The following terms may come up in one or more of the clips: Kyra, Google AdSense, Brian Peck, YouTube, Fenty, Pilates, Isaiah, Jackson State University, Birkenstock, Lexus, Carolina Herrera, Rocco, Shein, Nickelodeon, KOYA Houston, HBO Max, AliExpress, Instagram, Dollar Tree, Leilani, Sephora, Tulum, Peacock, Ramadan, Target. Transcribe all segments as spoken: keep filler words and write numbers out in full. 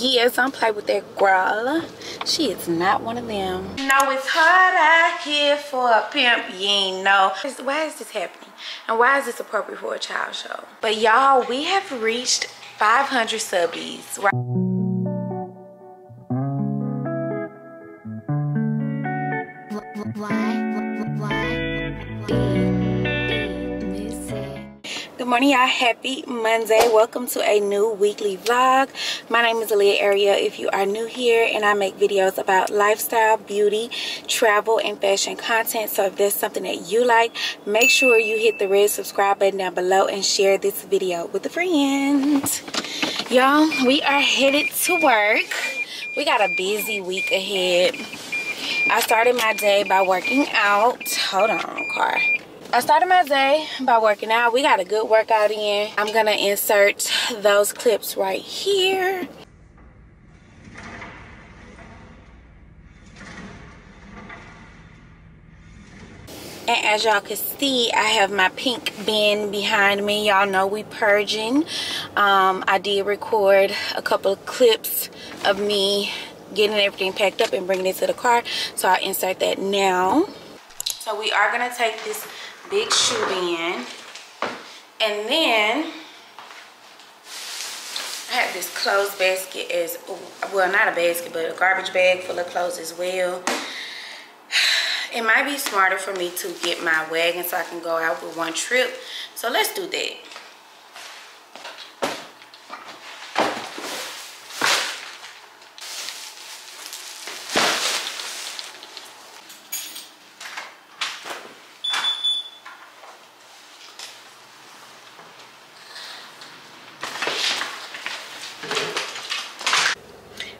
yeah, so I'm playing with that girl. She is not one of them. No, it's hard out here for a pimp, you ain't know. Why is this happening? And why is this appropriate for a child show? But y'all, we have reached five hundred subbies, right? Good morning, y'all. Happy Monday. Welcome to a new weekly vlog. My name is Aliah Aria if you are new here, and I make videos about lifestyle, beauty, travel, and fashion content. So if there's something that you like, make sure you hit the red subscribe button down below and share this video with a friend. Y'all, we are headed to work. We got a busy week ahead. I started my day by working out. Hold on, car. I started my day by working out. We got a good workout in. I'm gonna insert those clips right here. And as y'all can see, I have my pink bin behind me. Y'all know we purging. Um, I did record a couple of clips of me getting everything packed up and bringing it to the car. So I'll insert that now. So we are gonna take this big shoe bin, and then I have this clothes basket as well, not a basket but a garbage bag full of clothes as well. It might be smarter for me to get my wagon so I can go out with one trip, so let's do that.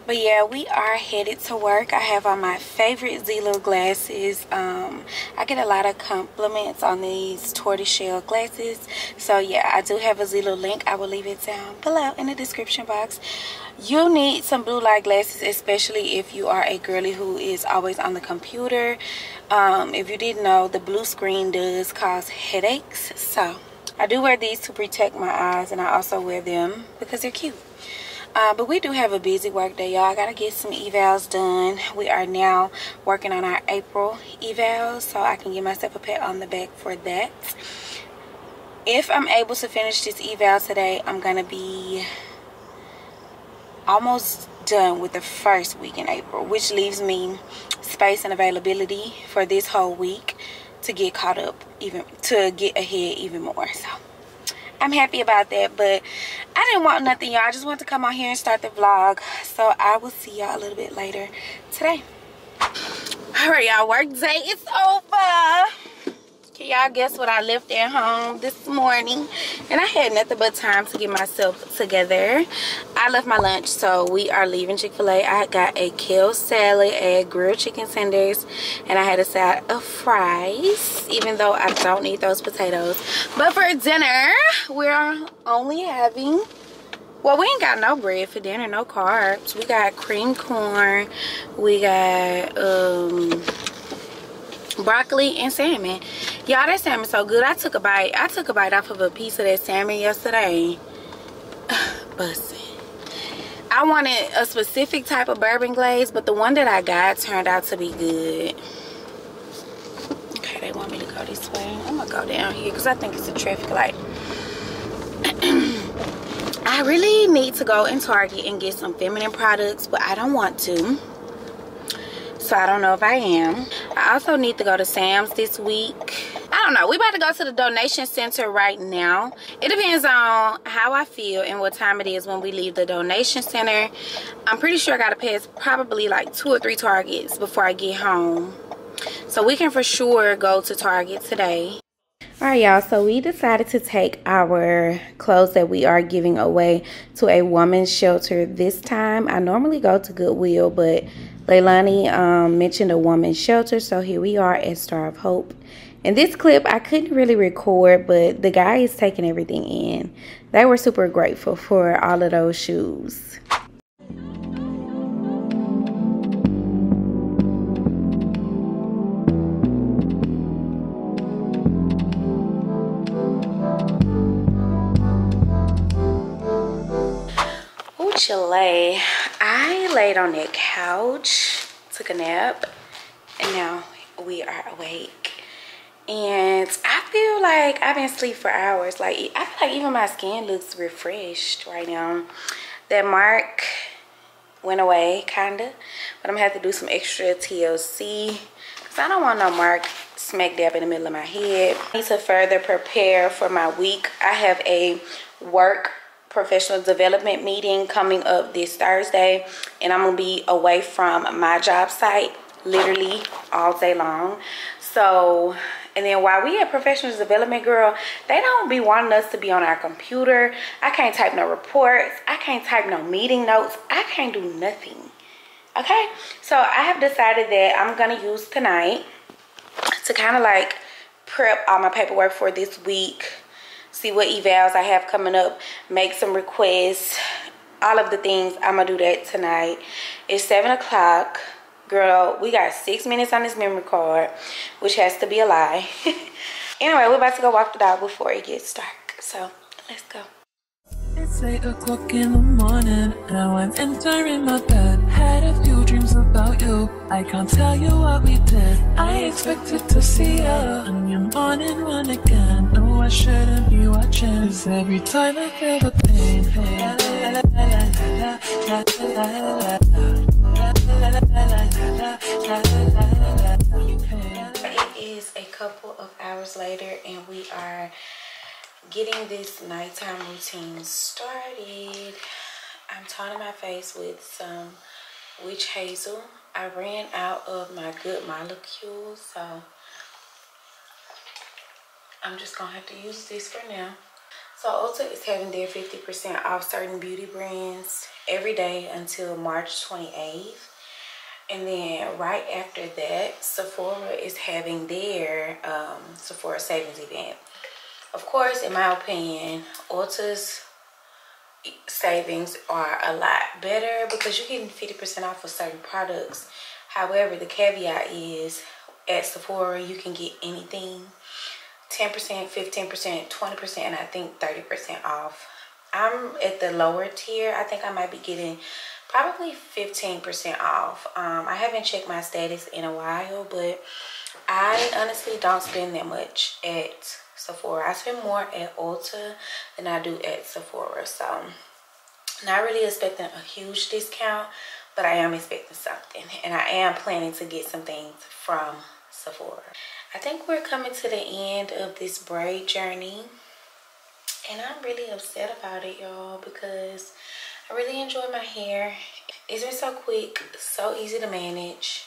But yeah, we are headed to work. I have on my favorite Zelo glasses. Um, I get a lot of compliments on these tortoiseshell glasses. So yeah, I do have a Zelo link. I will leave it down below in the description box. You'll need some blue light glasses, especially if you are a girly who is always on the computer. Um, if you didn't know, the blue screen does cause headaches. So I do wear these to protect my eyes, and I also wear them because they're cute. Uh, but we do have a busy work day, y'all. I gotta get some evals done. We are now working on our April evals, so I can give myself a pat on the back for that. If I'm able to finish this eval today, I'm gonna be almost done with the first week in April, which leaves me space and availability for this whole week to get caught up, even to get ahead even more. So I'm happy about that, but I didn't want nothing, y'all. I just wanted to come out here and start the vlog. So I will see y'all a little bit later today. All right, y'all, work day is over. Can y'all guess what I left at home this morning? And I had nothing but time to get myself together. I left my lunch, so we are leaving Chick-fil-A. I got a kale salad, a grilled chicken tenders, and I had a side of fries, even though I don't need those potatoes. But for dinner, we're only having, well, we ain't got no bread for dinner, no carbs. We got cream corn, we got um broccoli and salmon. Y'all, that salmon so good. I took a bite. I took a bite off of a piece of that salmon yesterday. Bussin'. I wanted a specific type of bourbon glaze, but the one that I got turned out to be good. Okay, they want me to go this way. I'm gonna go down here because I think it's a traffic light. I really need to go in Target and get some feminine products, but I don't want to. So I don't know if I am. I also need to go to Sam's this week. I don't know. We about to go to the donation center right now. It depends on how I feel and what time it is when we leave the donation center. I'm pretty sure I gotta pass probably like two or three Targets before I get home. So we can for sure go to Target today. Alright, y'all, so we decided to take our clothes that we are giving away to a woman's shelter this time. I normally go to Goodwill, but Leilani um, mentioned a woman's shelter, so here we are at Star of Hope. And this clip, I couldn't really record, but the guy is taking everything in. They were super grateful for all of those shoes. Chick-fil-A. I laid on that couch, took a nap, and now we are awake. And I feel like I've been asleep for hours. Like, I feel like even my skin looks refreshed right now. That Marc went away, kinda. But I'm gonna have to do some extra T L C. Cause I don't want no Marc smack dab in the middle of my head. I need to further prepare for my week. I have a work professional development meeting coming up this Thursday. And I'm gonna be away from my job site literally all day long. So, and then while we at professional development, girl, they don't be wanting us to be on our computer. I can't type no reports. I can't type no meeting notes. I can't do nothing. Okay? So I have decided that I'm going to use tonight to kind of like prep all my paperwork for this week, see what evals I have coming up, make some requests, all of the things. I'm going to do that tonight. It's seven o'clock. Girl, we got six minutes on this memory card, which has to be a lie. Anyway, we're about to go walk the dog before it gets dark. So, let's go. It's eight o'clock in the morning. Now I'm entering my bed. Had a few dreams about you. I can't tell you what we did. I expected to see you on your morning run again. No, I shouldn't be watching. Cause every time I feel the pain, hey. It is a couple of hours later and we are getting this nighttime routine started. I'm toning my face with some witch hazel. I ran out of my good molecules, so I'm just gonna have to use this for now. So Ulta is having their fifty percent off certain beauty brands every day until March twenty-eighth. And then right after that, Sephora is having their um, Sephora savings event. Of course, in my opinion, Ulta's savings are a lot better because you're getting fifty percent off of certain products. However, the caveat is at Sephora, you can get anything. ten percent, fifteen percent, twenty percent, and I think thirty percent off. I'm at the lower tier. I think I might be getting probably fifteen percent off. Um, I haven't checked my status in a while, but I honestly don't spend that much at Sephora. I spend more at Ulta than I do at Sephora. So, not really expecting a huge discount, but I am expecting something. And I am planning to get some things from Sephora. I think we're coming to the end of this braid journey. And I'm really upset about it, y'all, because I really enjoy my hair. It's been so quick, so easy to manage.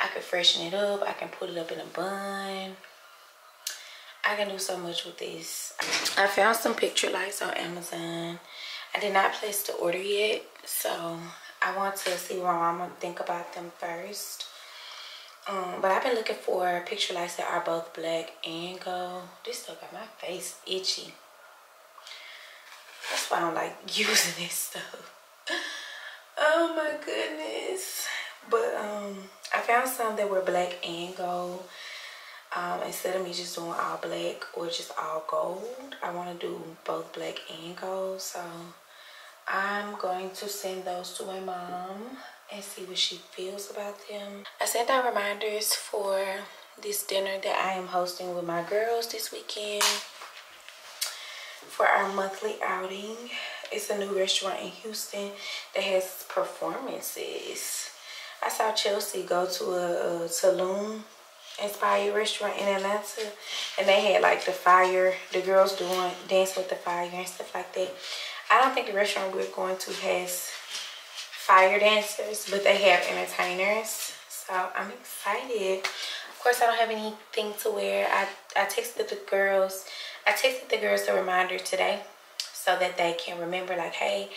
I can freshen it up. I can put it up in a bun. I can do so much with this. I found some picture lights on Amazon. I did not place the order yet, so I want to see what I'm gonna think about them first. Um, but I've been looking for picture lights that are both black and gold. This stuff got my face itchy. That's why I don't like using this stuff. Oh my goodness. But um, I found some that were black and gold. Um, instead of me just doing all black or just all gold, I want to do both black and gold. So I'm going to send those to my mom and see what she feels about them. I sent out reminders for this dinner that I am hosting with my girls this weekend for our monthly outing. It's a new restaurant in Houston that has performances. I saw Chelsea go to a, a Tulum inspired restaurant in Atlanta, and they had like the fire, the girls doing dance with the fire and stuff like that. I don't think the restaurant we're going to has fire dancers, but they have entertainers, so I'm excited. Of course, I don't have anything to wear. I, I texted the girls I texted the girls a reminder today so that they can remember, like, hey,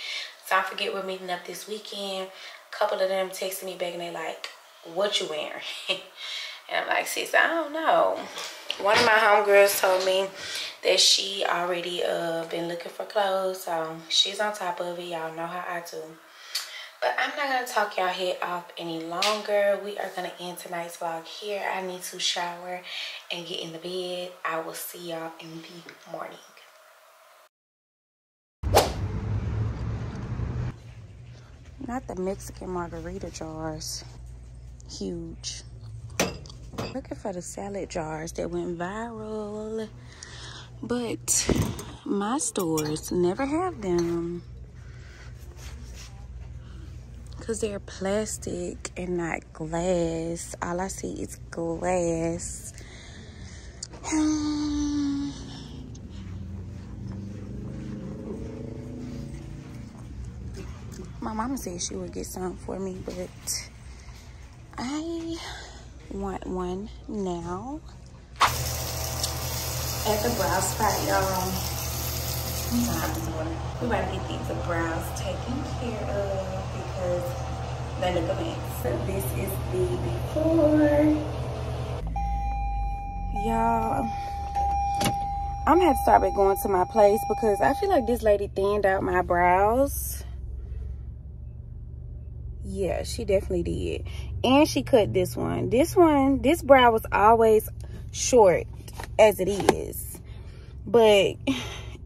don't forget we're meeting up this weekend. A couple of them texted me back and they like, what you wearing? And I'm like, sis, I don't know. One of my homegirls told me that she already uh been looking for clothes, so she's on top of it. Y'all know how I do. But I'm not going to talk y'all head off any longer. We are going to end tonight's vlog here. I need to shower and get in the bed. I will see y'all in the morning. Not the Mexican margarita jars. Huge. Looking for the salad jars that went viral. But my stores never have them. Because they're plastic and not glass. All I see is glass. My mama said she would get some for me, but I want one now. At the brow spot, y'all. Mm-hmm. We about to get these brows taken care of because they look a mess. So this is the before. Y'all, I'm gonna have to start by going to my place because I feel like this lady thinned out my brows. Yeah, she definitely did. And she cut this one. This one, this brow was always short as it is. But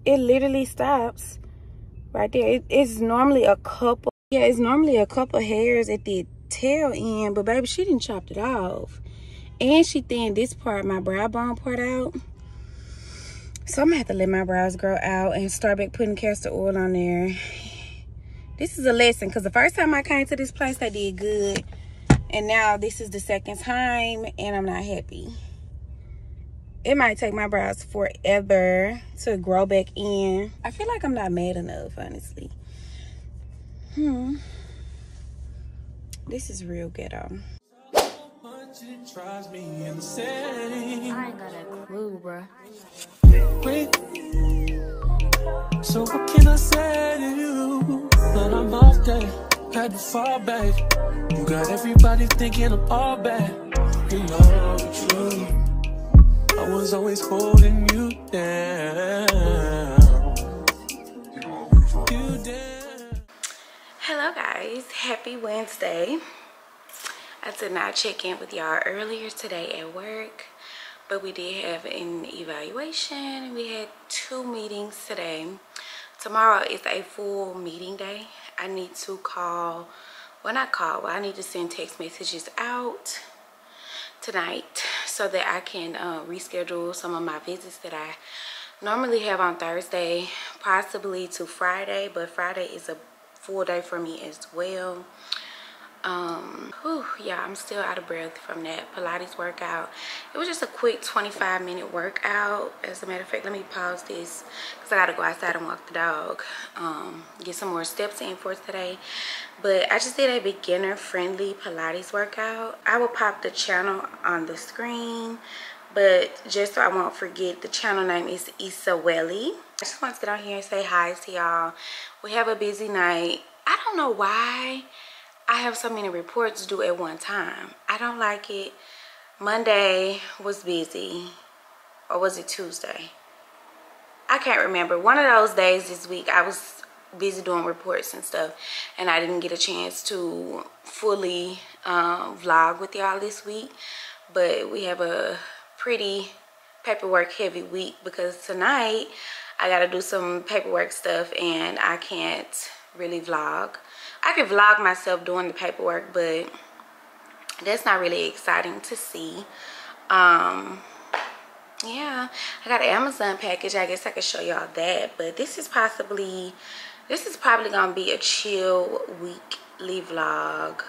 it literally stops right there. It, it's normally a couple. Yeah, it's normally a couple hairs at the tail end. But baby, she didn't chop it off. And she thinned this part, my brow bone part out. So I'm going to have to let my brows grow out and start back putting castor oil on there. This is a lesson, because the first time I came to this place, I did good. And now this is the second time, and I'm not happy. It might take my brows forever to grow back in. I feel like I'm not mad enough, honestly. Hmm. This is real ghetto. So much it drives me insane. I ain't got a clue, bruh. So what can I say to you? But I'm off day, had to fall back. You got everybody thinking I'm all bad. You know the truth, I was always holding you down. You down. Hello guys, happy Wednesday. I did not check in with y'all earlier today at work, but we did have an evaluation. We had two meetings today. Tomorrow is a full meeting day. I need to call, well not call, well I need to send text messages out tonight so that I can uh, reschedule some of my visits that I normally have on Thursday, possibly to Friday, but Friday is a full day for me as well. Um, whew, yeah, I'm still out of breath from that Pilates workout. It was just a quick twenty-five minute workout. As a matter of fact, let me pause this because I gotta go outside and walk the dog, um, get some more steps in for today. But I just did a beginner friendly Pilates workout. I will pop the channel on the screen, but just so I won't forget, the channel name is Issa Welly. I just want to get on here and say hi to y'all. We have a busy night. I don't know why I have so many reports due at one time. I don't like it. Monday was busy. Or was it Tuesday? I can't remember. One of those days this week I was busy doing reports and stuff. And I didn't get a chance to fully um, vlog with y'all this week. But we have a pretty paperwork heavy week. Because tonight I got to do some paperwork stuff. And I can't really vlog. I could vlog myself doing the paperwork, but that's not really exciting to see. Um, yeah, I got an Amazon package. I guess I could show y'all that, but this is possibly, this is probably going to be a chill weekly vlog.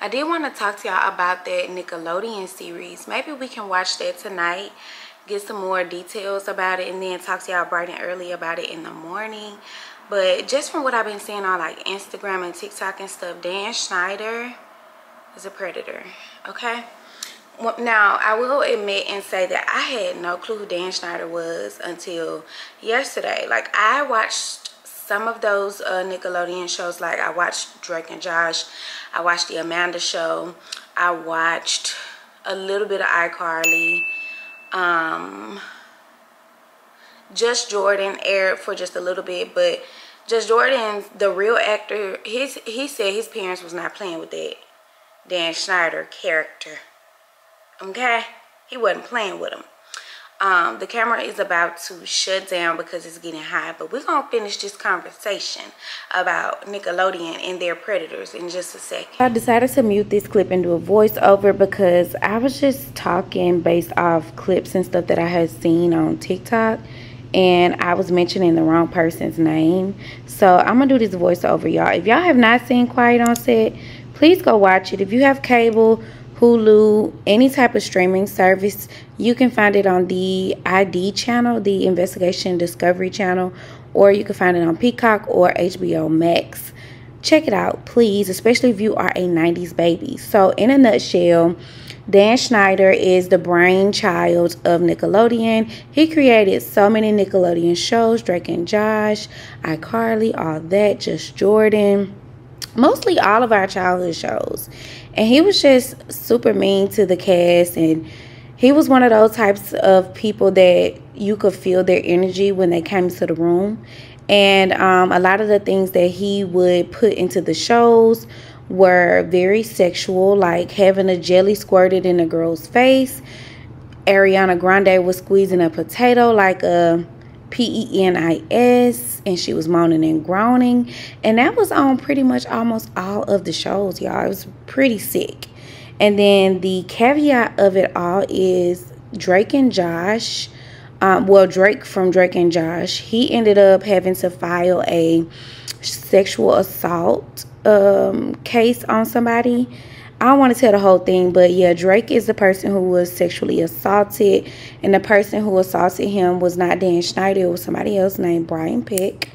I did want to talk to y'all about that Nickelodeon series. Maybe we can watch that tonight, get some more details about it, and then talk to y'all bright and early about it in the morning. But just from what I've been seeing on like Instagram and TikTok and stuff, Dan Schneider is a predator, okay? Now, I will admit and say that I had no clue who Dan Schneider was until yesterday. Like, I watched some of those uh, Nickelodeon shows. Like, I watched Drake and Josh. I watched The Amanda Show. I watched a little bit of iCarly. Um... Just Jordan aired for just a little bit, but Just Jordan, the real actor, his he said his parents was not playing with that Dan Schneider character. Okay? He wasn't playing with him. Um, the camera is about to shut down because it's getting hot, but we're gonna finish this conversation about Nickelodeon and their predators in just a second. I decided to mute this clip and do a voiceover because I was just talking based off clips and stuff that I had seen on TikTok, and I was mentioning the wrong person's name. So I'm gonna do this voiceover, y'all. If y'all have not seen Quiet on Set, please go watch it. If you have cable, Hulu, any type of streaming service, you can find it on the I D channel, the Investigation Discovery channel, or you can find it on Peacock or H B O Max. Check it out, please, especially if you are a nineties baby. So in a nutshell, Dan Schneider is the brainchild of Nickelodeon. He created so many Nickelodeon shows, Drake and Josh, iCarly, all that, Just Jordan, mostly all of our childhood shows. And he was just super mean to the cast, and he was one of those types of people that you could feel their energy when they came to the room. And um, a lot of the things that he would put into the shows were very sexual, like having a jelly squirted in a girl's face. Ariana Grande was squeezing a potato like a P E N I S, and she was moaning and groaning, and that was on pretty much almost all of the shows, y'all. It was pretty sick. And then the caveat of it all is Drake and Josh, um, well, Drake from Drake and Josh, he ended up having to file a sexual assault um, case on somebody. I don't want to tell the whole thing, but yeah, Drake is the person who was sexually assaulted, and the person who assaulted him was not Dan Schneider. It was somebody else named Brian Peck.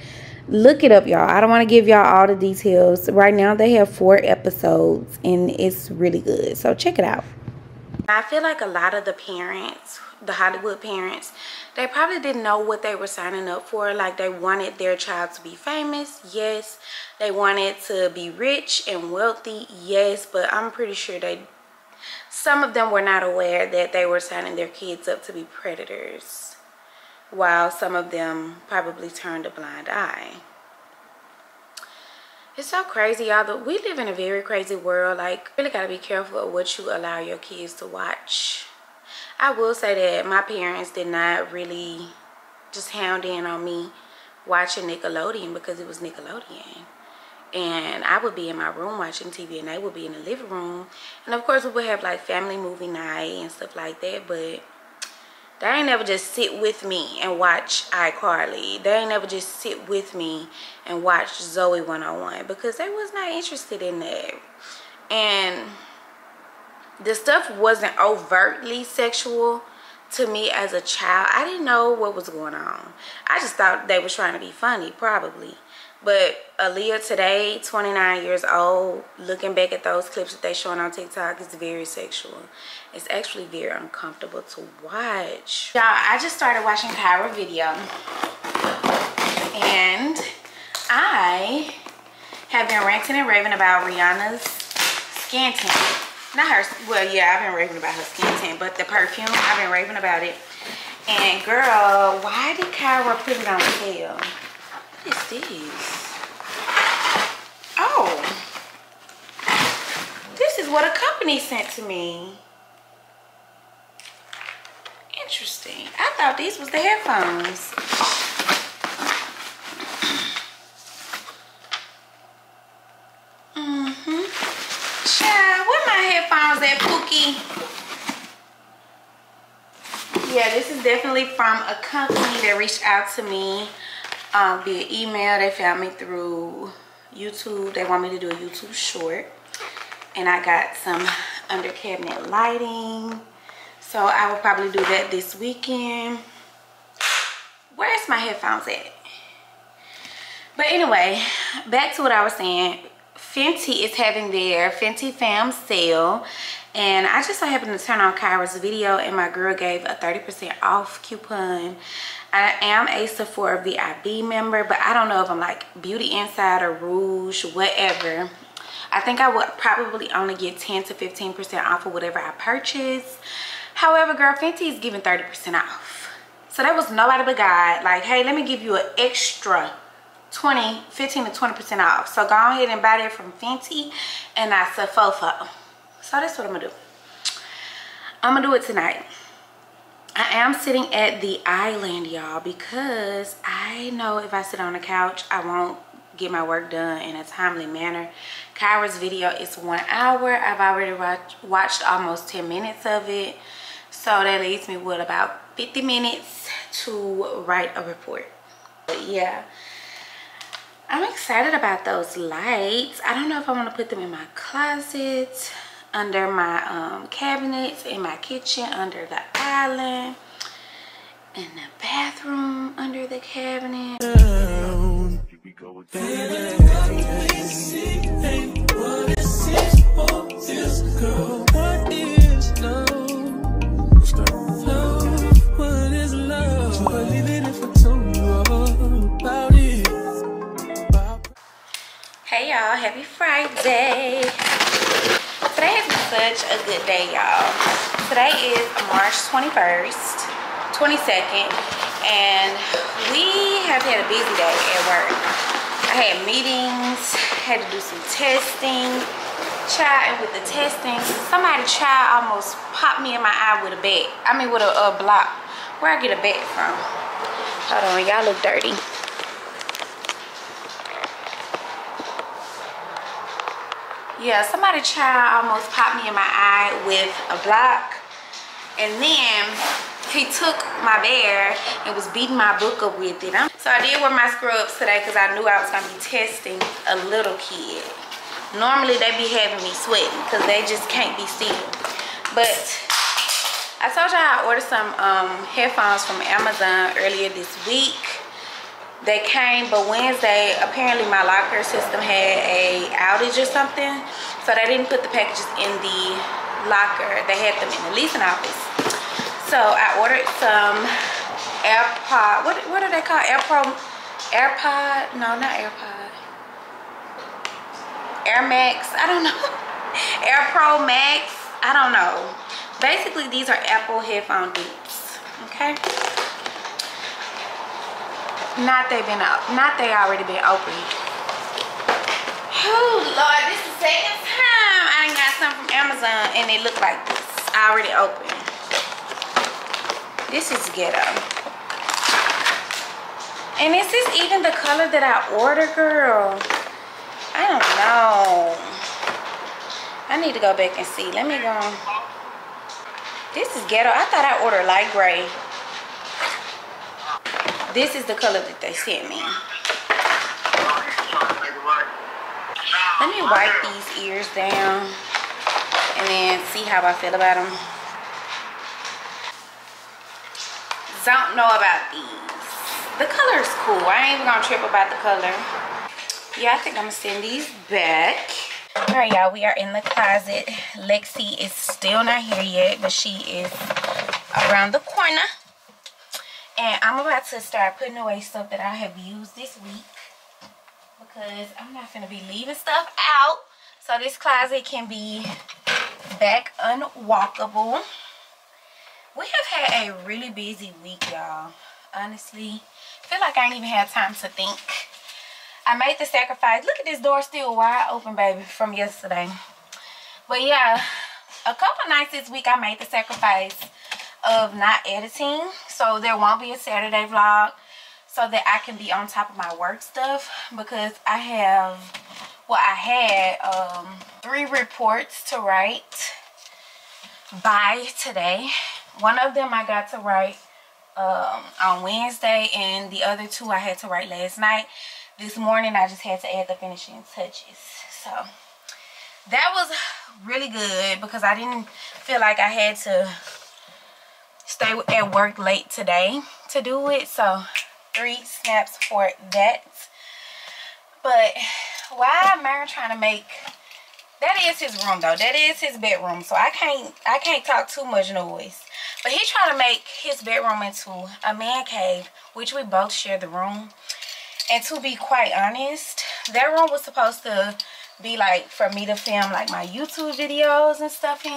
Look it up, y'all. I don't want to give y'all all the details. Right now, they have four episodes, and it's really good. So check it out. I feel like a lot of the parents, the Hollywood parents, they probably didn't know what they were signing up for. Like, they wanted their child to be famous, yes. They wanted to be rich and wealthy, yes. But I'm pretty sure they, some of them were not aware that they were signing their kids up to be predators, while some of them probably turned a blind eye. It's so crazy, y'all, that we live in a very crazy world. Like, really gotta be careful of what you allow your kids to watch. I will say that my parents did not really just hound in on me watching Nickelodeon because it was Nickelodeon. And I would be in my room watching T V, and they would be in the living room. And of course, we would have like family movie night and stuff like that, but they ain't never just sit with me and watch iCarly. They ain't never just sit with me and watch Zoe one oh one because they was not interested in that. And the stuff wasn't overtly sexual to me as a child. I didn't know what was going on. I just thought they were trying to be funny, probably. But Aliah today, twenty-nine years old, looking back at those clips that they showing on TikTok, it's very sexual. It's actually very uncomfortable to watch. Y'all, I just started watching Kyra video. And I have been ranting and raving about Rihanna's skin tint. Not her, well, yeah, I've been raving about her skin tint, but the perfume, I've been raving about it. And girl, why did Kyra put it on sale? What is this? Oh. This is what a company sent to me. Interesting. I thought these was the headphones. Yeah, this is definitely from a company that reached out to me um, via email. They found me through YouTube. They want me to do a YouTube short, and I got some under cabinet lighting, so I will probably do that this weekend. Where's my headphones at? But anyway, back to what I was saying. Fenty is having their Fenty Fam sale, and I just so happened to turn on Kyra's video, and my girl gave a thirty percent off coupon. I am a Sephora V I B member, but I don't know if I'm like Beauty Inside or Rouge, whatever. I think I would probably only get ten to fifteen percent off of whatever I purchase. However, girl, Fenty is giving thirty percent off. So that was nobody but God. Like, hey, let me give you an extra twenty, fifteen to twenty percent off. So go ahead and buy that from Fenty and not Sephora. So that's what I'm gonna do. I'm gonna do it tonight. I am sitting at the island, y'all, because I know if I sit on the couch, I won't get my work done in a timely manner. Kyra's video is one hour. I've already watch, watched almost ten minutes of it. So that leaves me with about fifty minutes to write a report. But yeah, I'm excited about those lights. I don't know if I want to put them in my closet, under my um, cabinets, in my kitchen, under the island, in the bathroom, under the cabinet. Down. Hey y'all, happy Friday. Today has been such a good day, y'all. Today is March twenty-first, twenty-second, and we have had a busy day at work. I had meetings, had to do some testing. Child, and with the testing, somebody child almost popped me in my eye with a bat. I mean, with a, a block. Where I get a bat from? Hold on, y'all look dirty. Yeah, somebody child almost popped me in my eye with a block, and then he took my bear and was beating my book up with it. So I did wear my scrubs today because I knew I was going to be testing a little kid. Normally they be having me sweating because they just can't be seen. But I told y'all I ordered some um, headphones from Amazon earlier this week. They came, but Wednesday, apparently my locker system had a outage or something. So they didn't put the packages in the locker. They had them in the leasing office. So I ordered some AirPod, what, what are they called? AirPod, AirPod, no, not AirPod. Air Max, I don't know. AirPro Max, I don't know. Basically, these are Apple headphone dupes, okay? Not they've been up, not they already been open. Oh Lord, this is the second time I done got something from Amazon and it looked like this. Already open. This is ghetto. And is this even the color that I ordered, girl? I don't know. I need to go back and see. Let me go. This is ghetto. I thought I ordered light gray. This is the color that they sent me. Let me wipe these ears down and then see how I feel about them. Don't know about these. The color is cool. I ain't even gonna trip about the color. Yeah, I think I'm gonna send these back. All right, y'all, we are in the closet. Lexi is still not here yet, but she is around the corner. And I'm about to start putting away stuff that I have used this week because I'm not going to be leaving stuff out. So this closet can be back unwalkable. We have had a really busy week, y'all. Honestly, I feel like I ain't even had time to think. I made the sacrifice. Look at this door still wide open, baby, from yesterday. But yeah, a couple nights this week I made the sacrifice of not editing, so there won't be a Saturday vlog so that I can be on top of my work stuff, because I have well I had um three reports to write by today. One of them I got to write um on Wednesday, and the other two I had to write last night. This morning I just had to add the finishing touches. So that was really good because I didn't feel like I had to stay at work late today to do it. So three snaps for that. But why am I trying to make that is his room though. That is his bedroom. So I can't I can't talk too much noise. But he trying to make his bedroom into a man cave, which we both share the room. And to be quite honest, that room was supposed to be like for me to film like my YouTube videos and stuff in.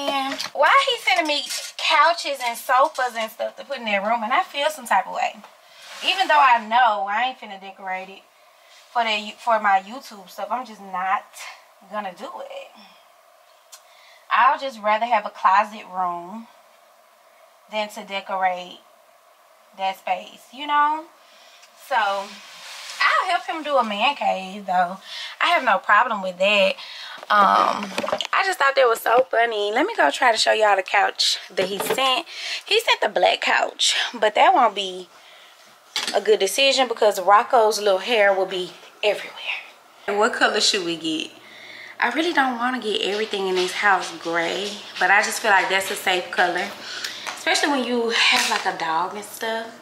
Why he sending me couches and sofas and stuff to put in their room, and I feel some type of way, even though I know I ain't finna decorate it for the for my YouTube stuff. I'm just not gonna do it. I'll just rather have a closet room than to decorate that space, you know? So I'll help him do a man cave though. I have no problem with that. um I just thought that was so funny. Let me go try to show y'all the couch that he sent. He sent the black couch, but that won't be a good decision because Rocco's little hair will be everywhere. And what color should we get? I really don't want to get everything in this house gray, but I just feel like that's a safe color, especially when you have like a dog and stuff.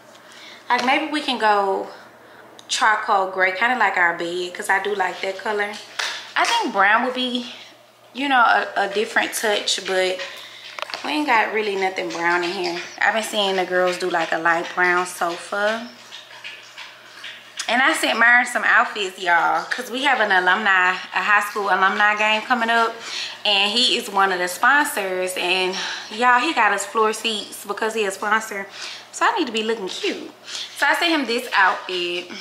Like maybe we can go charcoal gray, kind of like our bed, because I do like that color. I think brown would be, you know, a, a different touch, but we ain't got really nothing brown in here. I've been seeing the girls do like a light brown sofa. And I sent Myron some outfits, y'all, because we have an alumni, a high school alumni game coming up. And he is one of the sponsors. And, y'all, he got us floor seats because he is a sponsor. So I need to be looking cute. So I sent him this outfit.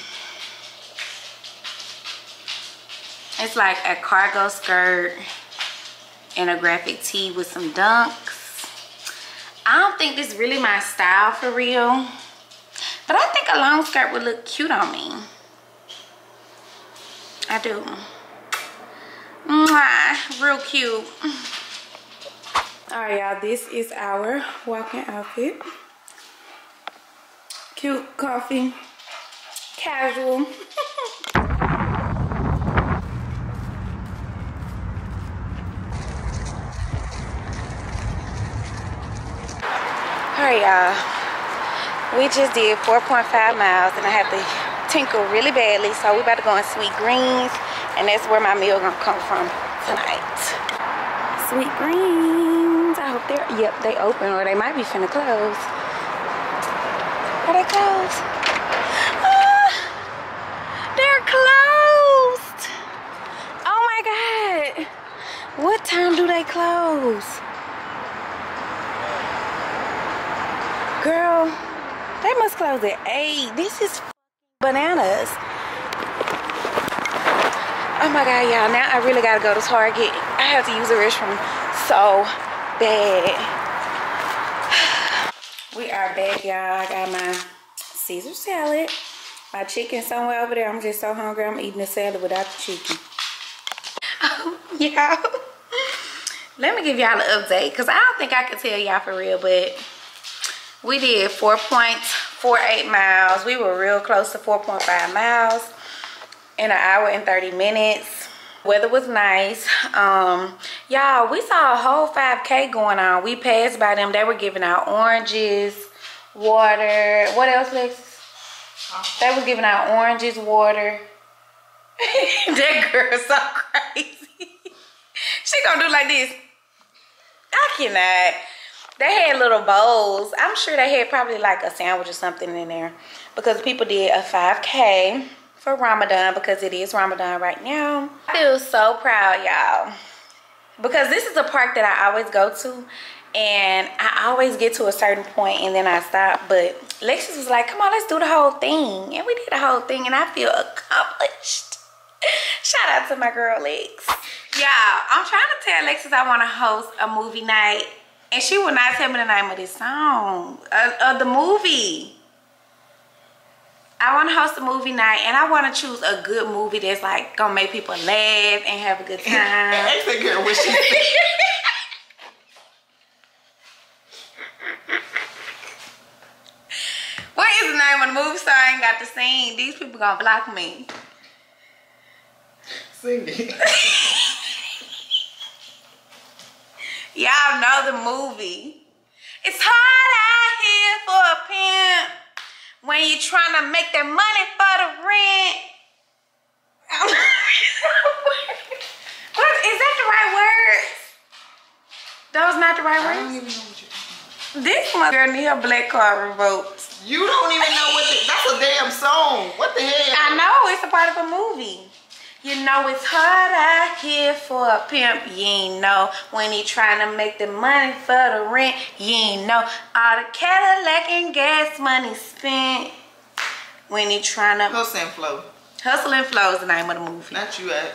It's like a cargo skirt and a graphic tee with some dunks. I don't think this is really my style for real. But I think a long skirt would look cute on me. I do. Mwah, real cute. All right, y'all. This is our walking outfit. Cute, comfy, casual. All right, y'all. We just did four point five miles and I have to tinkle really badly, so we about to go in Sweet Greens, and that's where my meal gonna come from tonight. Sweet Greens, I hope they're, yep, they open, or they might be finna close. Are they closed? Ah, they're closed! Oh my God. What time do they close? Girl. They must close at eight. This is bananas. Oh my God, y'all. Now I really gotta go to Target. I have to use the restroom so bad. We are back, y'all. I got my Caesar salad, my chicken somewhere over there. I'm just so hungry. I'm eating the salad without the chicken. Oh, y'all. Let me give y'all an update, because I don't think I can tell y'all for real, but we did four point four eight miles. We were real close to four point five miles in an hour and thirty minutes. Weather was nice. Um, y'all, we saw a whole five K going on. We passed by them. They were giving out oranges, water. What else, Lex? Huh? They were giving out oranges, water. That girl's so crazy. She gonna do like this. I cannot. They had little bowls. I'm sure they had probably like a sandwich or something in there, because people did a five K for Ramadan, because it is Ramadan right now. I feel so proud, y'all, because this is a park that I always go to, and I always get to a certain point and then I stop. But Lexus was like, come on, let's do the whole thing. And we did the whole thing, and I feel accomplished. Shout out to my girl, Lex. Y'all, I'm trying to tell Lexus I want to host a movie night, and she will not tell me the name of this song, of, of the movie. I want to host a movie night, and I want to choose a good movie that's like gonna make people laugh and have a good time. I think I wish you did. What is the name of the movie? So I ain't got to sing. These people gonna block me. Sing it. Y'all know the movie. It's hard out here for a pimp when you're trying to make that money for the rent. What, is that the right words? Those not the right words? I don't even know what you're talking about. This one, girl, need her black card revoked. You don't even know what the, that's a damn song. What the hell? I know, it's a part of a movie. You know it's hard out here for a pimp, you ain't know. When he trying to make the money for the rent, you ain't know. All the Cadillac and gas money spent when he trying to... Hustle and Flow. Hustle and Flow is the name of the movie. Not you, I...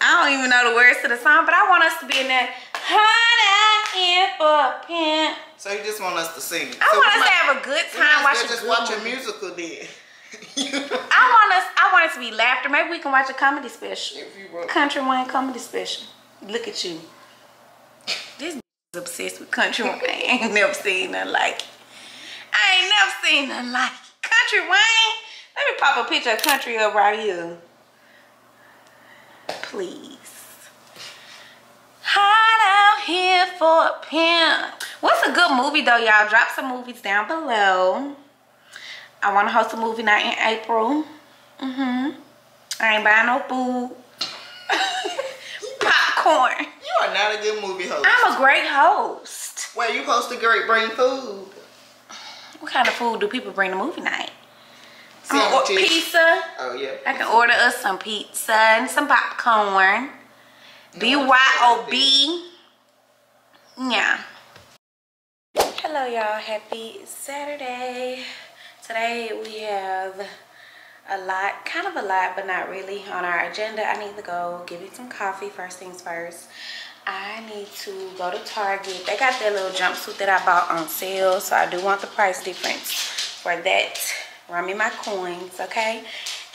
I don't even know the words to the song, but I want us to be in that hard out in for a pimp. So you just want us to sing. I so want us might, to have a good time watching. Just watch a musical then. I want us. I want it to be laughter. Maybe we can watch a comedy special. If you want. Country Wayne comedy special. Look at you. This b is obsessed with Country Wayne. I ain't never seen nothing like it. I ain't never seen nothing like it. Country Wayne. Let me pop a picture of Country up right here. Please. Hot out here for a pimp. What's a good movie though, y'all? Drop some movies down below. I want to host a movie night in April. Mm-hmm. I ain't buying no food. Popcorn. You are not a good movie host. I'm a great host. Well, you supposed to great bring food. What kind of food do people bring to movie night? Or pizza. Oh yeah. I can order us some pizza and some popcorn. No, B Y O B. Yeah. Hello y'all. Happy Saturday. Today we have a lot, kind of a lot, but not really on our agenda. I need to go give me some coffee first things first. I need to go to Target. They got that little jumpsuit that I bought on sale, so I do want the price difference for that. Run me my coins, okay?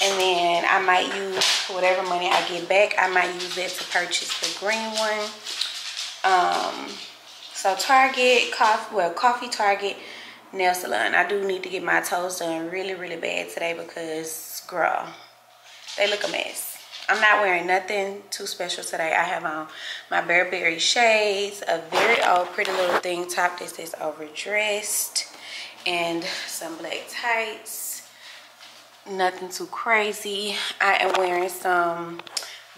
And then I might use whatever money I get back, I might use it to purchase the green one. Um, so Target, coffee, well, coffee, Target, nail salon. I do need to get my toes done really, really bad today because, girl, they look a mess. I'm not wearing nothing too special today. I have on my Burberry shades, a very old pretty little thing top that says overdressed, and some black tights. Nothing too crazy. I am wearing some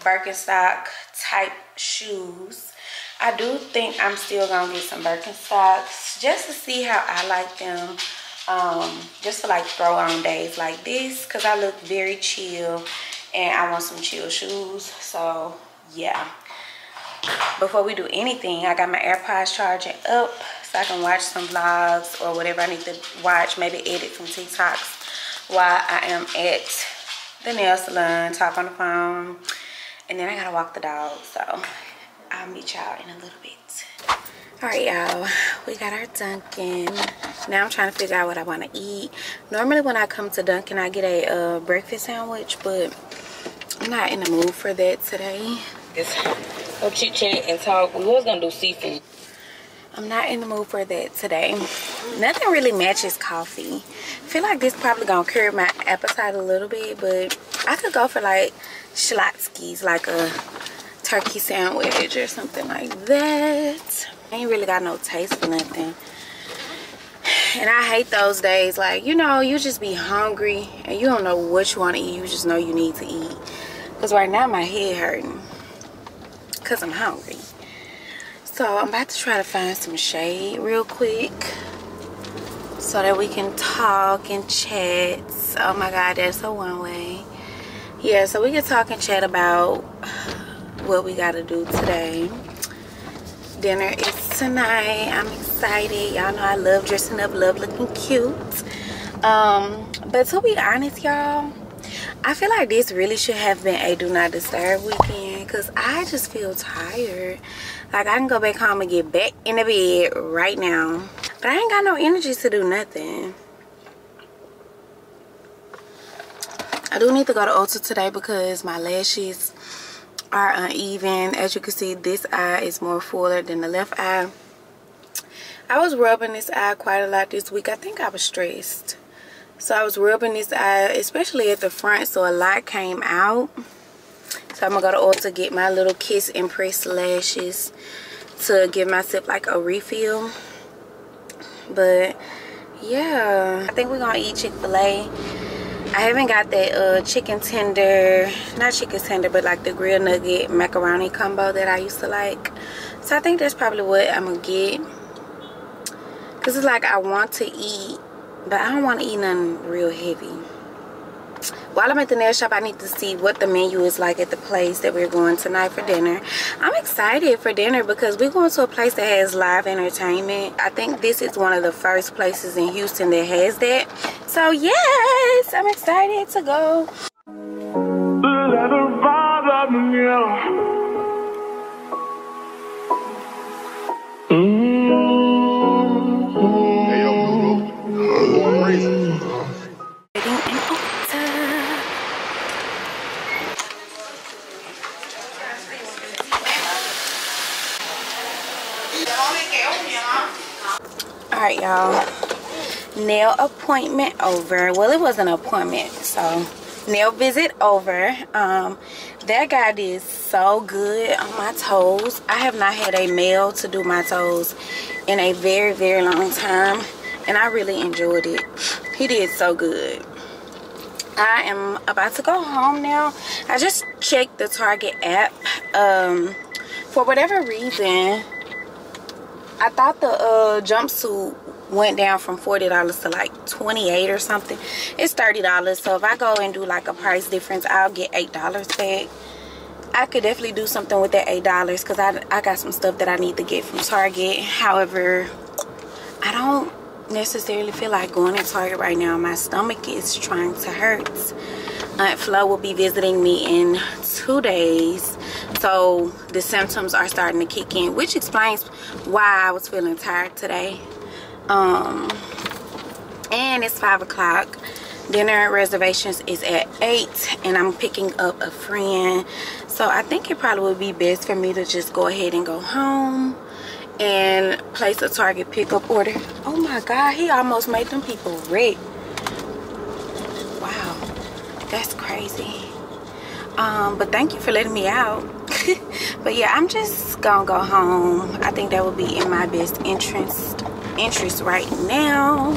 Birkenstock type shoes. I do think I'm still gonna get some Birkenstocks just to see how I like them, um just for like throw on days like this, because I look very chill and I want some chill shoes. So yeah, before we do anything, I got my AirPods charging up so I can watch some vlogs or whatever I need to watch, maybe edit some TikToks while I am at the nail salon, talk on the phone, and then I gotta walk the dog. So I'll meet y'all in a little bit. All right, y'all, we got our Dunkin'. Now I'm trying to figure out what I want to eat. Normally when I come to Dunkin', I get a uh, breakfast sandwich, but I'm not in the mood for that today. Go chit chat and talk. We was gonna do seafood. I'm not in the mood for that today. Nothing really matches coffee. I feel like this probably gonna curb my appetite a little bit, but I could go for like schlotzkis, like a turkey sandwich or something like that. I ain't really got no taste for nothing. And I hate those days. Like, you know, you just be hungry and you don't know what you want to eat. You just know you need to eat. Because right now my head hurting. Because I'm hungry. So I'm about to try to find some shade real quick so that we can talk and chat. Oh my God, that's a one way. Yeah, so we can talk and chat about what we got to do today. Dinner is tonight. I'm excited. Y'all know I love dressing up, love looking cute. Um, but to be honest, y'all, I feel like this really should have been a do not disturb weekend because I just feel tired. Like, I can go back home and get back in the bed right now. But I ain't got no energy to do nothing. I do need to go to Ulta today because my lashes are uneven. As you can see, this eye is more fuller than the left eye. I was rubbing this eye quite a lot this week. I think I was stressed, so I was rubbing this eye, especially at the front, so a lot came out. So I'm gonna go to Ulta to get my little Kiss and Press lashes to give myself like a refill. But yeah, I think we're gonna eat Chick-fil-A. I haven't got that uh, chicken tender, not chicken tender, but like the grilled nugget macaroni combo that I used to like. So I think that's probably what I'm gonna get. Cause it's like I want to eat, but I don't want to eat nothing real heavy. While I'm at the nail shop, I need to see what the menu is like at the place that we're going tonight for dinner. I'm excited for dinner because we're going to a place that has live entertainment. I think this is one of the first places in Houston that has that. So yes, I'm excited to go. Mm. All right, y'all, nail appointment over. Well, it was an appointment, so nail visit over. Um that guy did so good on my toes. I have not had a male to do my toes in a very very long time, and I really enjoyed it. He did so good. I am about to go home now. I just checked the Target app. Um for whatever reason, I thought the uh, jumpsuit went down from forty dollars to like twenty-eight dollars or something. It's thirty dollars, so if I go and do like a price difference, I'll get eight dollars back. I could definitely do something with that eight dollars because I, I got some stuff that I need to get from Target. However, I don't necessarily feel like going to Target right now. My stomach is trying to hurt. Aunt Flo will be visiting me in two days. So the symptoms are starting to kick in, which explains why I was feeling tired today. Um, and it's five o'clock. Dinner reservations is at eight, and I'm picking up a friend. So I think it probably would be best for me to just go ahead and go home and place a Target pickup order. Oh my God, he almost made them people wreck. Wow, that's crazy. Um, but thank you for letting me out. But yeah, I'm just gonna go home. I think that would be in my best interest interest right now.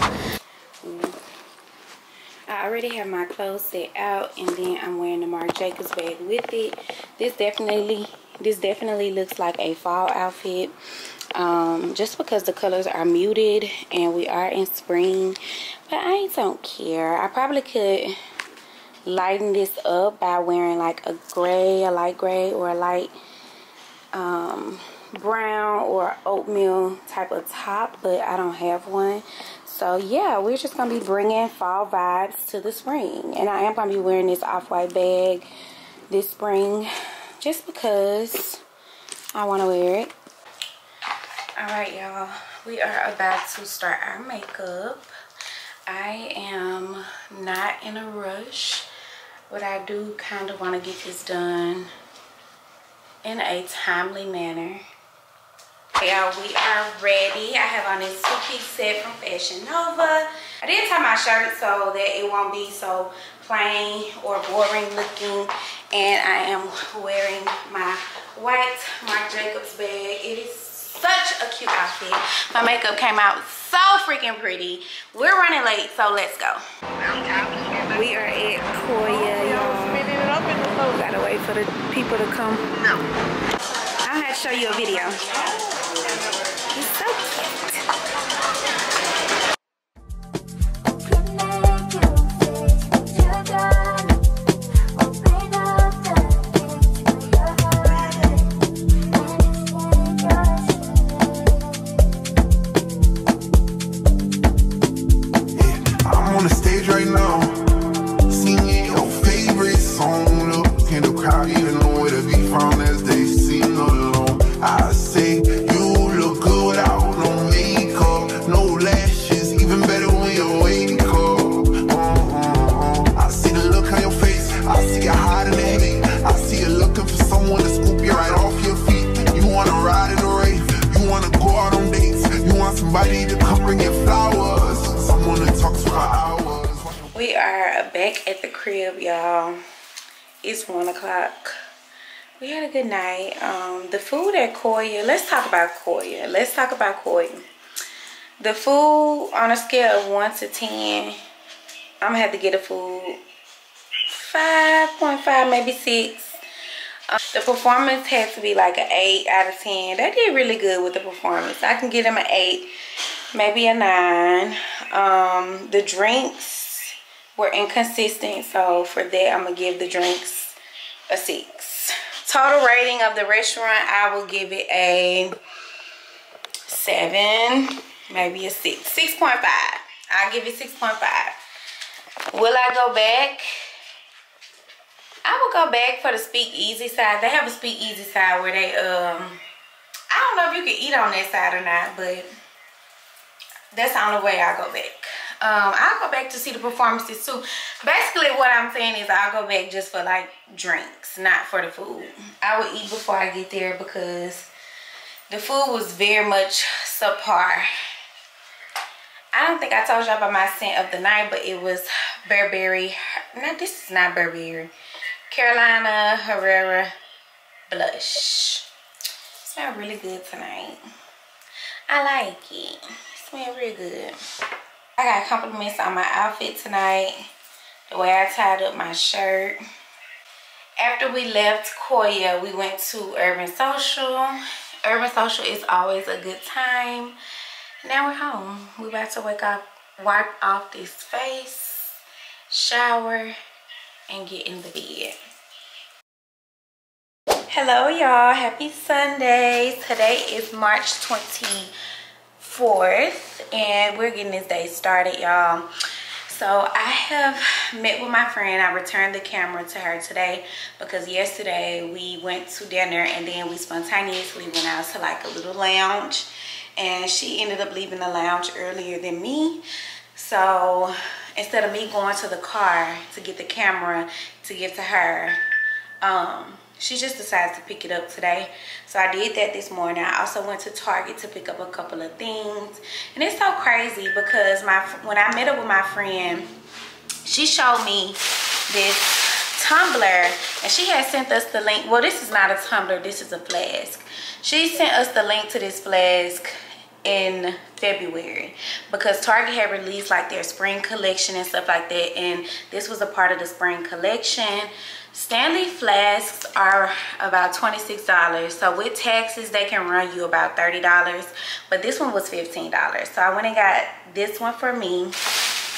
I already have my clothes set out, and then I'm wearing the Marc Jacobs bag with it. This definitely this definitely looks like a fall outfit. Um, just because the colors are muted and we are in spring. But I don't care. I probably could lighten this up by wearing like a gray, a light gray, or a light um, brown or oatmeal type of top, but I don't have one. So yeah, we're just gonna be bringing fall vibes to the spring, and I am gonna be wearing this off-white bag this spring just because I want to wear it. All right, y'all, we are about to start our makeup. I am not in a rush, but I do kind of want to get this done in a timely manner. Okay, y'all, we are ready. I have on this two-piece set from Fashion Nova. I did tie my shirt so that it won't be so plain or boring looking. And I am wearing my white Marc Jacobs bag. It is such a cute outfit. My makeup came out so freaking pretty. We're running late, so let's go. We are at KOYA, y'all. Gotta wait for the people to come. No. I'll have to show you a video. It's so cute. We had a good night. Um, the food at KOYA, let's talk about KOYA. Let's talk about KOYA. The food on a scale of one to ten, I'm going to have to get a food five point five, maybe six. Um, the performance had to be like an eight out of ten. They did really good with the performance. I can give them an eight, maybe a nine. Um, the drinks were inconsistent, so for that, I'm going to give the drinks a six. Total rating of the restaurant, I will give it a seven, maybe a six. six point five. I'll give it six point five. Will I go back? I will go back for the speakeasy side. They have a speakeasy side where they, um, I don't know if you can eat on that side or not, but that's the only way I'll go back. Um, I'll go back to see the performances too. Basically what I'm saying is I'll go back just for like drinks, not for the food. I will eat before I get there because The food was very much subpar. I don't think I told y'all about my scent of the night, but it was Burberry. No, this is not Burberry. Carolina Herrera Blush. It smells really good tonight. I like it. It smells really good. I got compliments on my outfit tonight. The way I tied up my shirt. After we left Koya, we went to Urban Social. Urban Social is always a good time. Now we're home. We're about to wake up, wipe off this face, shower, and get in the bed. Hello, y'all. Happy Sunday. Today is March twenty-fourth, and we're getting this day started, y'all. So I have met with my friend. I returned the camera to her today because yesterday we went to dinner and then we spontaneously went out to like a little lounge, and she ended up leaving the lounge earlier than me. So instead of me going to the car to get the camera to give to her, um, she just decided to pick it up today. So I did that this morning. I also went to Target to pick up a couple of things. And it's so crazy because my when I met up with my friend, she showed me this tumbler. And she had sent us the link. Well, this is not a tumbler. This is a flask. She sent us the link to this flask in February because Target had released like their spring collection and stuff like that. And this was a part of the spring collection. Stanley flasks are about twenty-six dollars, so with taxes they can run you about thirty dollars, but this one was fifteen dollars. So I went and got this one for me, and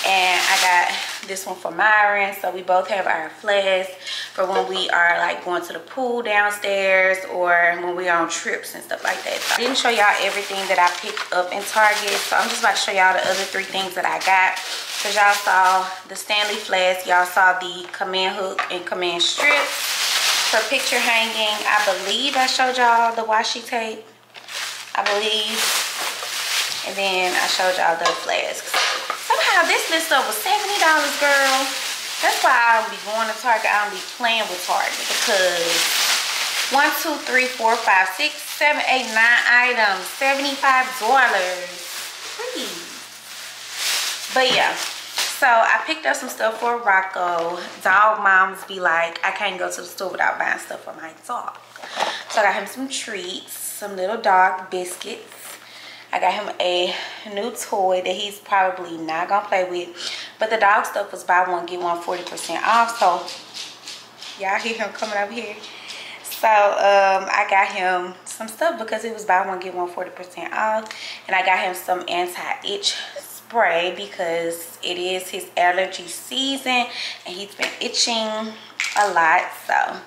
I got this one for Myron, so we both have our flasks for when we are like going to the pool downstairs or when we're on trips and stuff like that. So I didn't show y'all everything that I picked up in Target, so I'm just about to show y'all the other three things that I got. Because y'all saw the Stanley flask, y'all saw the command hook and command strip for picture hanging. I believe I showed y'all the washi tape, I believe. And then I showed y'all the flasks. Somehow this list up was seventy dollars, girl. That's why I don't be going to Target. I don't be playing with Target because one, two, three, four, five, six, seven, eight, nine items, seventy-five dollars. Please. But yeah, so I picked up some stuff for Rocco. Dog moms be like, I can't go to the store without buying stuff for my dog. So I got him some treats, some little dog biscuits. I got him a new toy that he's probably not gonna play with. But the dog stuff was buy one, get one forty percent off. So y'all hear him coming up here. So um, I got him some stuff because it was buy one, get one forty percent off. And I got him some anti-itch spray because it is his allergy season and he's been itching a lot. So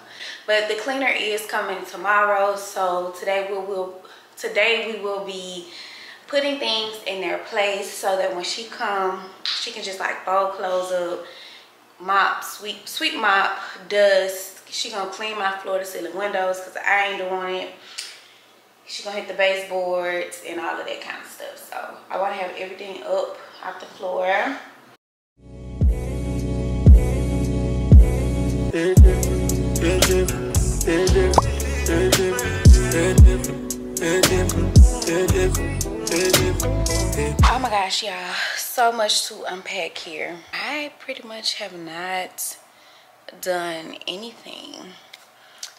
but the cleaner is coming tomorrow, so today we will today we will be putting things in their place so that when she comes she can just like fold clothes up, mop, sweep sweep mop, dust. She gonna clean my floor to ceiling windows because I ain't doing it. She gonna hit the baseboards and all of that kind of stuff. So I want to have everything up off the floor. Oh my gosh, y'all, so much to unpack here. I pretty much have not done anything.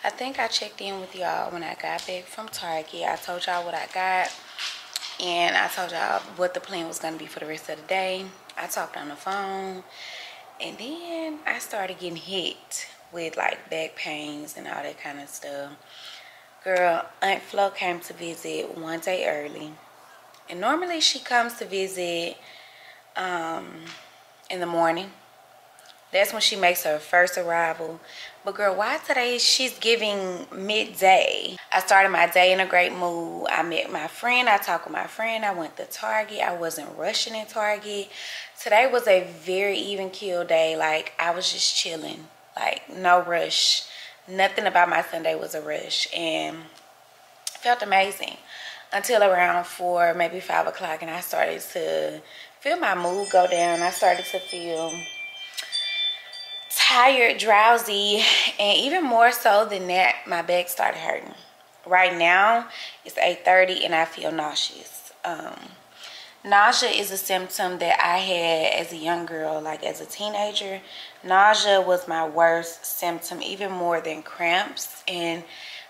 I think I checked in with y'all when I got back from Target. I told y'all what I got, and I told y'all what the plan was going to be for the rest of the day. I talked on the phone, and then I started getting hit with like back pains and all that kind of stuff. Girl, Aunt Flo came to visit one day early, and normally she comes to visit um, in the morning. That's when she makes her first arrival. But girl, why today she's giving midday? I started my day in a great mood. I met my friend. I talked with my friend. I went to Target. I wasn't rushing in Target. Today was a very even-keeled day. Like, I was just chilling. Like, no rush. Nothing about my Sunday was a rush. And it felt amazing until around four, maybe five o'clock. And I started to feel my mood go down. I started to feel tired, drowsy, and even more so than that, my back started hurting. right now it's eight thirty and I feel nauseous. Um, nausea is a symptom that I had as a young girl, like as a teenager. Nausea was my worst symptom, even more than cramps. And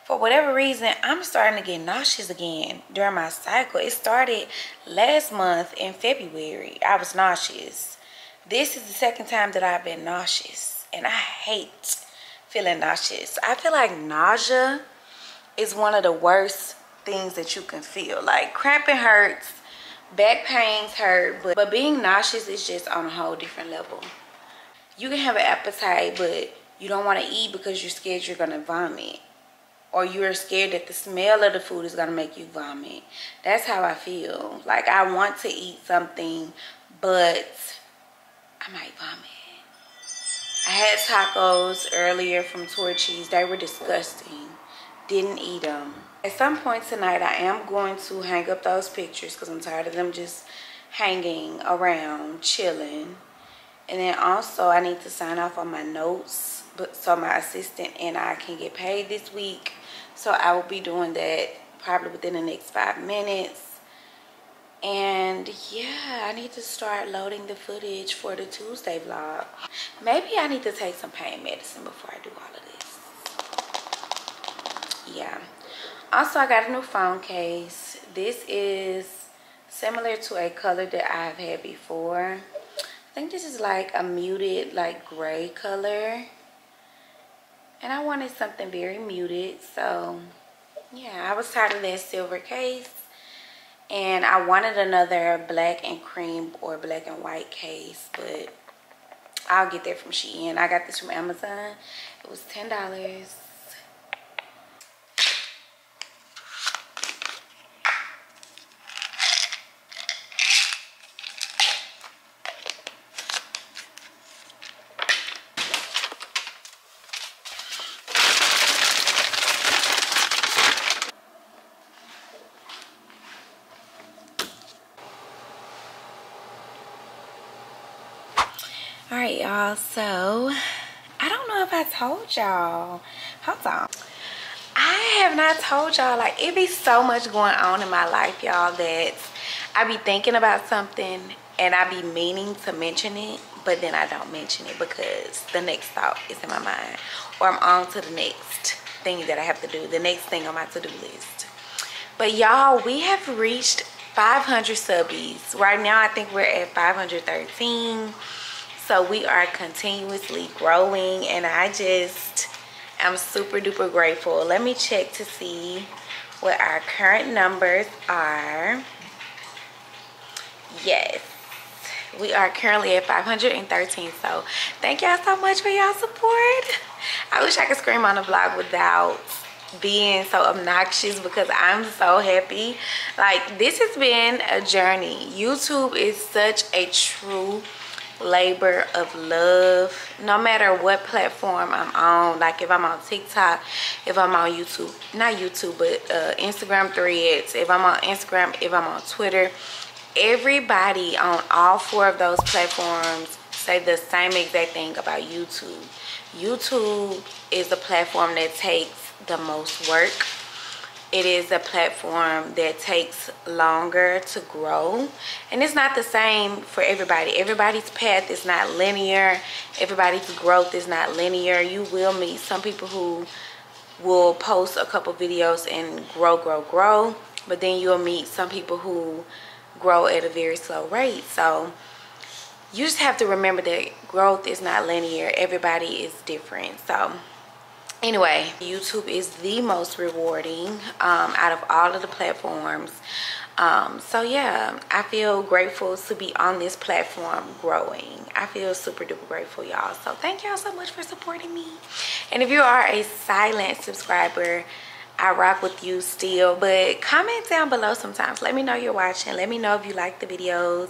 for whatever reason, I'm starting to get nauseous again during my cycle. It started last month in February. I was nauseous. This is the second time that I've been nauseous, and I hate feeling nauseous. I feel like nausea is one of the worst things that you can feel. Like, cramping hurts, back pains hurt, but, but being nauseous is just on a whole different level. You can have an appetite, but you don't want to eat because you're scared you're going to vomit. Or you're scared that the smell of the food is going to make you vomit. That's how I feel. Like, I want to eat something, but I might vomit. I had tacos earlier from Torchy's. They were disgusting. Didn't eat them. At some point tonight, I am going to hang up those pictures because I'm tired of them just hanging around, chilling. And then also, I need to sign off on my notes, but so my assistant and I can get paid this week. So I will be doing that probably within the next five minutes. And yeah, I need to start loading the footage for the Tuesday vlog. Maybe I need to take some pain medicine before I do all of this. Yeah. Also, I got a new phone case. This is similar to a color that I've had before. I think this is like a muted, like gray color. And I wanted something very muted, so yeah, I was tired of that silver case. And I wanted another black and cream or black and white case, but I'll get that from Shein. I got this from Amazon. It was ten dollars. Alright, y'all, so I don't know if I told y'all. Hold on. I have not told y'all. Like, it be so much going on in my life, y'all, that I be thinking about something and I be meaning to mention it, but then I don't mention it because the next thought is in my mind. Or I'm on to the next thing that I have to do, the next thing on my to-do list. But y'all, we have reached five hundred subbies. Right now, I think we're at five hundred thirteen. So we are continuously growing, and I just am super duper grateful. Let me check to see what our current numbers are. Yes, we are currently at five hundred thirteen. So thank y'all so much for y'all support. I wish I could scream on the vlog without being so obnoxious because I'm so happy. Like, this has been a journey. YouTube is such a true labor of love, no matter what platform I'm on. Like, if I'm on TikTok, if I'm on YouTube, not YouTube, but uh, Instagram Threads, if I'm on Instagram, if I'm on Twitter, everybody on all four of those platforms say the same exact thing about YouTube. YouTube is the platform that takes the most work. It is a platform that takes longer to grow, and it's not the same for everybody. Everybody's path is not linear. Everybody's growth is not linear. You will meet some people who will post a couple videos and grow, grow, grow, but then you'll meet some people who grow at a very slow rate. So you just have to remember that growth is not linear. Everybody is different. So anyway, YouTube is the most rewarding um, out of all of the platforms. Um, so yeah, I feel grateful to be on this platform growing. I feel super duper grateful, y'all. So thank y'all so much for supporting me. And if you are a silent subscriber, I rock with you still. But comment down below sometimes. Let me know you're watching. Let me know if you like the videos.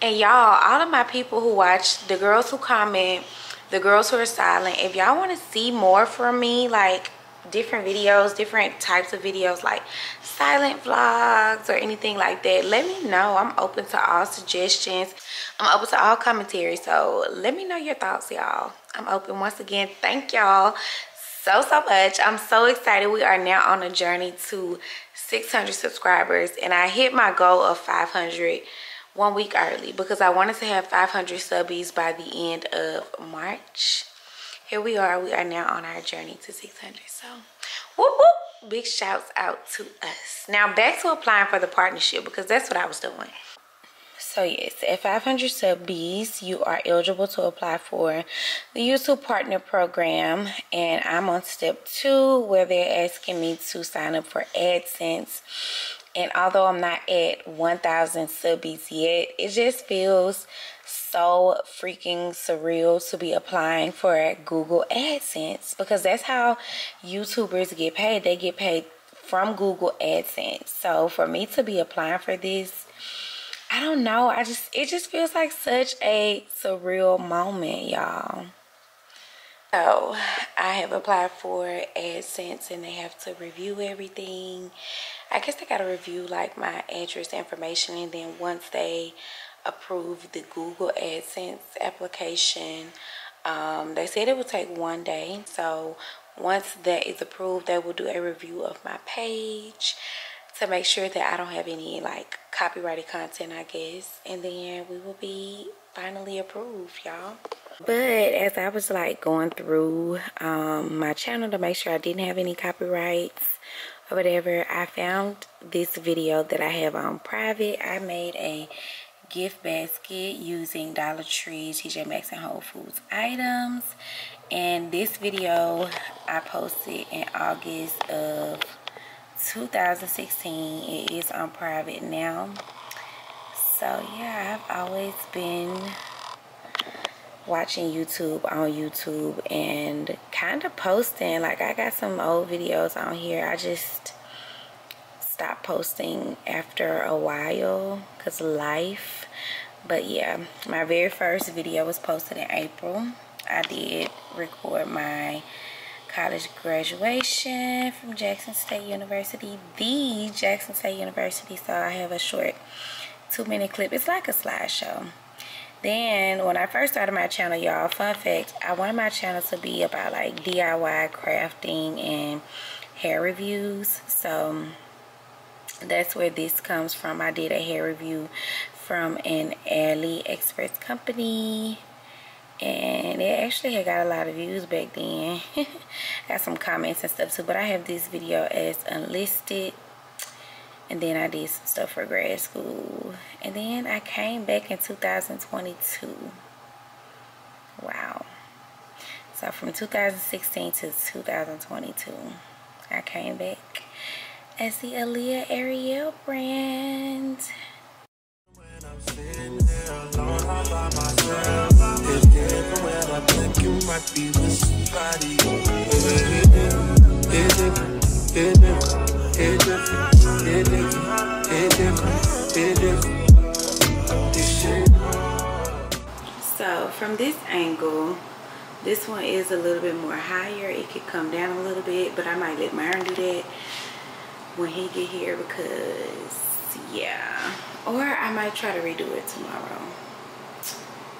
And y'all, all of my people who watch, the girls who comment, the girls who are silent, if y'all want to see more from me, like different videos, different types of videos, like silent vlogs or anything like that, let me know. I'm open to all suggestions. I'm open to all commentary. So let me know your thoughts, y'all. I'm open. Once again, thank y'all so, so much. I'm so excited. We are now on a journey to six hundred subscribers, and I hit my goal of five hundred one week early because I wanted to have five hundred subbies by the end of March. Here we are. We are now on our journey to six hundred. So, whoop, whoop. Big shouts out to us. Now, back to applying for the partnership because that's what I was doing. So, yes, at five hundred subbies, you are eligible to apply for the YouTube Partner Program. And I'm on step two where they're asking me to sign up for AdSense. And although I'm not at one thousand subbies yet, it just feels so freaking surreal to be applying for Google AdSense because that's how YouTubers get paid. They get paid from Google AdSense. So for me to be applying for this, I don't know. I just it just feels like such a surreal moment, y'all. So I have applied for AdSense and they have to review everything. I guess they got to review like my address information, and then once they approve the Google AdSense application, um, they said it would take one day. So once that is approved, they will do a review of my page to make sure that I don't have any like copyrighted content, I guess. And then we will be finally approved, y'all. But as I was like going through um, my channel to make sure I didn't have any copyrights or whatever, I found this video that I have on private. I made a gift basket using Dollar Tree, T J Maxx, and Whole Foods items. And this video I posted in August of two thousand sixteen. It is on private now. So yeah, I've always been watching YouTube on YouTube and kind of posting. Like, I got some old videos on here. I just stopped posting after a while because life. But yeah, my very first video was posted in April. I did record my college graduation from Jackson State University, the Jackson State University. So I have a short two minute clip. It's like a slideshow. Then when I first started my channel, y'all, fun fact, I wanted my channel to be about like D I Y crafting and hair reviews. So that's where this comes from. I did a hair review from an AliExpress company, and it actually had got a lot of views back then. Got some comments and stuff too, but I have this video as unlisted. And then I did some stuff for grad school. And then I came back in two thousand twenty-two. Wow. So from two thousand sixteen to two thousand twenty-two, I came back as the Aliah Aria brand. When I'm sitting there alone all by myself, it's different when I think you might be with somebody. It's different, it's different, it's different. It's different, it's different, it's different, it's different, it's different. So from this angle, this one is a little bit more higher. It could come down a little bit, but I might let Myron do that when he get here because, yeah. Or I might try to redo it tomorrow.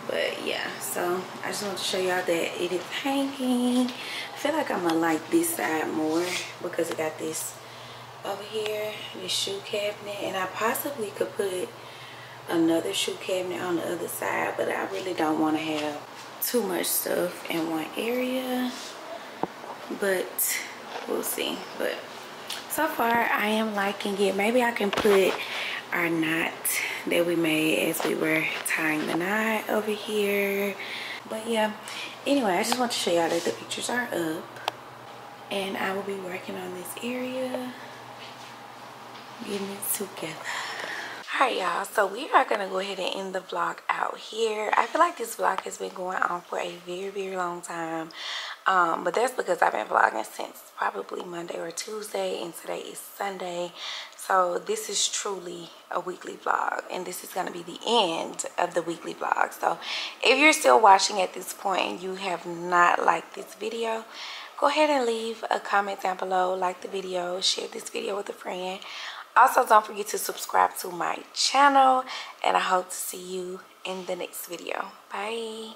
But yeah, so I just want to show y'all that it is hanging. I feel like I'm gonna like this side more because it got this over here, the shoe cabinet, and I possibly could put another shoe cabinet on the other side, but I really don't want to have too much stuff in one area, but we'll see. But so far I am liking it. Maybe I can put our knot that we made as we were tying the knot over here. But yeah, anyway, I just want to show y'all that the pictures are up, and I will be working on this area, getting it together. All right, y'all, so we are gonna go ahead and end the vlog out here. I feel like this vlog has been going on for a very very long time, um but that's because I've been vlogging since probably Monday or Tuesday, and today is Sunday. So this is truly a weekly vlog, and this is going to be the end of the weekly vlog. So if you're still watching at this point and you have not liked this video, go ahead and leave a comment down below, like the video, share this video with a friend. Also, don't forget to subscribe to my channel, and I hope to see you in the next video. Bye.